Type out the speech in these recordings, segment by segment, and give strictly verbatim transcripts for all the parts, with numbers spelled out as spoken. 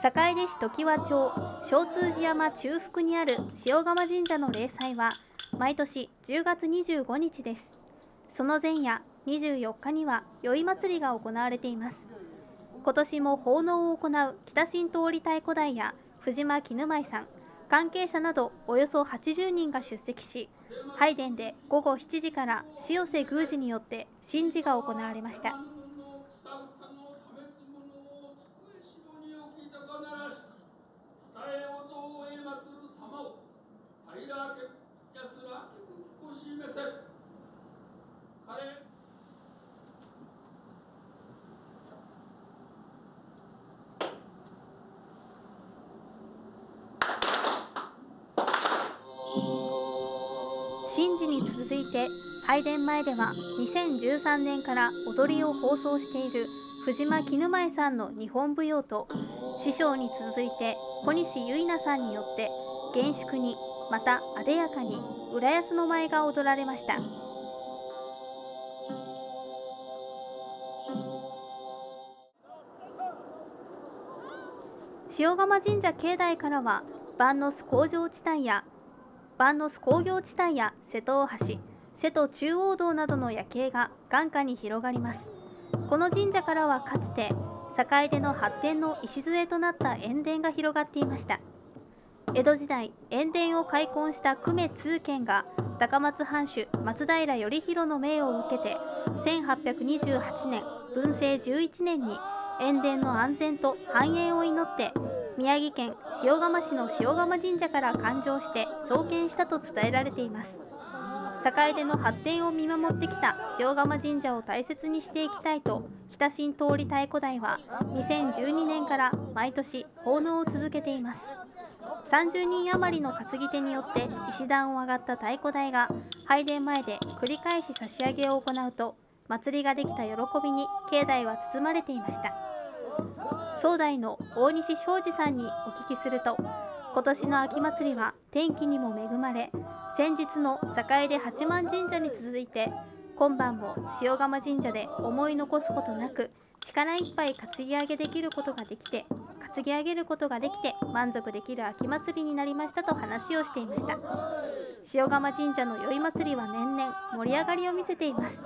坂出市常盤町小通寺山中腹にある塩釜神社の例祭は毎年じゅうがつにじゅうごにちです。その前夜にじゅうよっかには宵祭りが行われています。今年も奉納を行う北新通り太鼓台や藤間絹舞さん、関係者などおよそはちじゅうにんが出席し、拝殿でごごしちじから塩瀬宮司によって神事が行われました。神事に続いて、拝殿前ではにせんじゅうさんねんから踊りを放送している藤間絹舞さんの日本舞踊と、師匠に続いて小西結菜さんによって厳粛に、またあでやかに浦安の舞が踊られました。塩釜神社境内からは万之巣工場地帯や万之巣工業地帯や瀬戸大橋、瀬戸中央道などの夜景が眼下に広がります。この神社からはかつて坂出の発展の礎となった塩田が広がっていました。江戸時代、塩田を開墾した久米通憲が高松藩主松平頼弘の命を受けてせんはっぴゃくにじゅうはちねん文政じゅういちねんに塩田の安全と繁栄を祈って宮城県塩釜市の塩釜神社から誕生して創建したと伝えられています。坂出の発展を見守ってきた塩釜神社を大切にしていきたいと、北新通り太鼓台はにせんじゅうにねんから毎年奉納を続けています。さんじゅうにん余りの担ぎ手によって石段を上がった太鼓台が拝殿前で繰り返し差し上げを行うと、祭りができた喜びに境内は包まれていました。総代の大西昌司さんにお聞きすると、今年の秋祭りは天気にも恵まれ、先日の坂出八幡神社に続いて今晩も塩釜神社で思い残すことなく力いっぱい担ぎ上げできることができて担ぎ上げることができて満足できる秋祭りになりましたと話をしていました。塩釜神社の宵祭りは年々盛り上がりを見せています。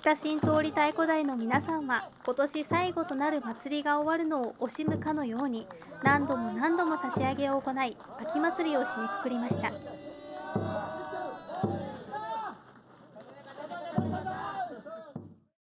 北新通り太鼓台の皆さんは、今年最後となる祭りが終わるのを惜しむかのように何度も何度も差し上げを行い、秋祭りを締めくくりました。